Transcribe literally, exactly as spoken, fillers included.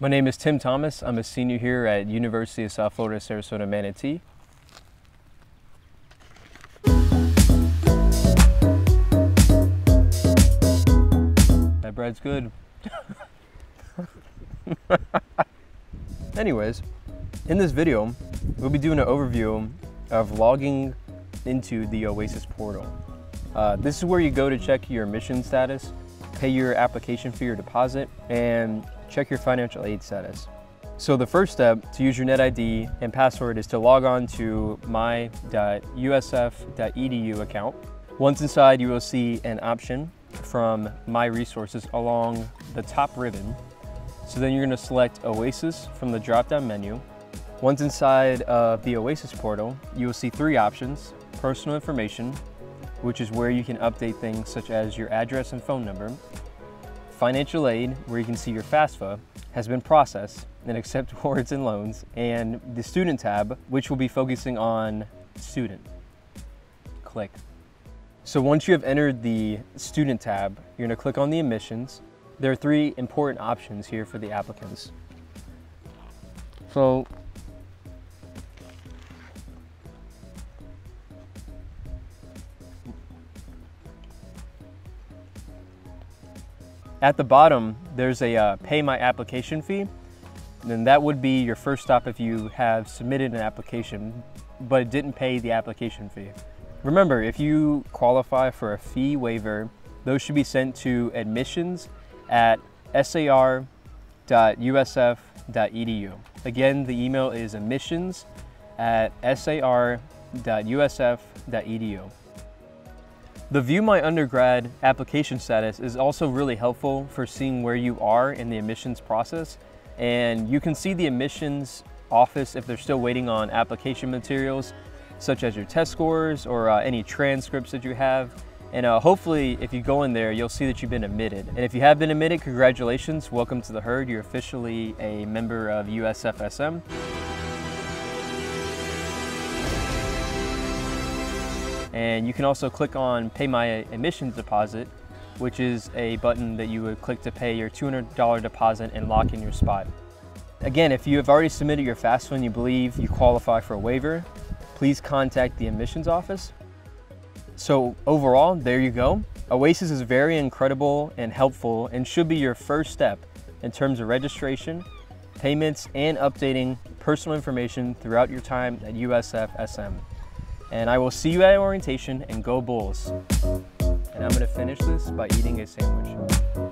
My name is Tim Thomas. I'm a senior here at University of South Florida, Sarasota, Manatee. That bread's good. Anyways, in this video, we'll be doing an overview of logging into the Oasis portal. Uh, this is where you go to check your admission status, pay your application fee or deposit, and check your financial aid status. So the first step to use your NetID and password is to log on to my dot U S F dot E D U account. Once inside, you will see an option from My Resources along the top ribbon. So then you're gonna select Oasis from the drop-down menu. Once inside of the Oasis portal, you will see three options: personal information, which is where you can update things such as your address and phone number; financial aid, where you can see your FAFSA has been processed and accept awards and loans; and the student tab, which will be focusing on student. Click. So once you have entered the student tab, you're gonna click on the admissions. There are three important options here for the applicants. So, at the bottom, there's a uh, pay my application fee. Then that would be your first stop if you have submitted an application but didn't pay the application fee. Remember, if you qualify for a fee waiver, those should be sent to admissions at S A R dot U S F dot E D U. Again, the email is admissions at S A R dot U S F dot E D U. The View My Undergrad application status is also really helpful for seeing where you are in the admissions process. And you can see the admissions office if they're still waiting on application materials, such as your test scores or uh, any transcripts that you have. And uh, hopefully, if you go in there, you'll see that you've been admitted. And if you have been admitted, congratulations, welcome to the herd. You're officially a member of U S F S M. And you can also click on Pay My Admissions Deposit, which is a button that you would click to pay your two hundred dollar deposit and lock in your spot. Again, if you have already submitted your FAFSA and you believe you qualify for a waiver, please contact the admissions office. So overall, there you go. Oasis is very incredible and helpful and should be your first step in terms of registration, payments, and updating personal information throughout your time at U S F S M. And I will see you at orientation, and go Bulls. And I'm gonna finish this by eating a sandwich.